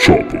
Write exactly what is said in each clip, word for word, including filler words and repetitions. Shopping.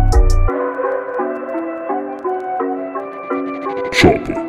Perfect, perfect. Shopping.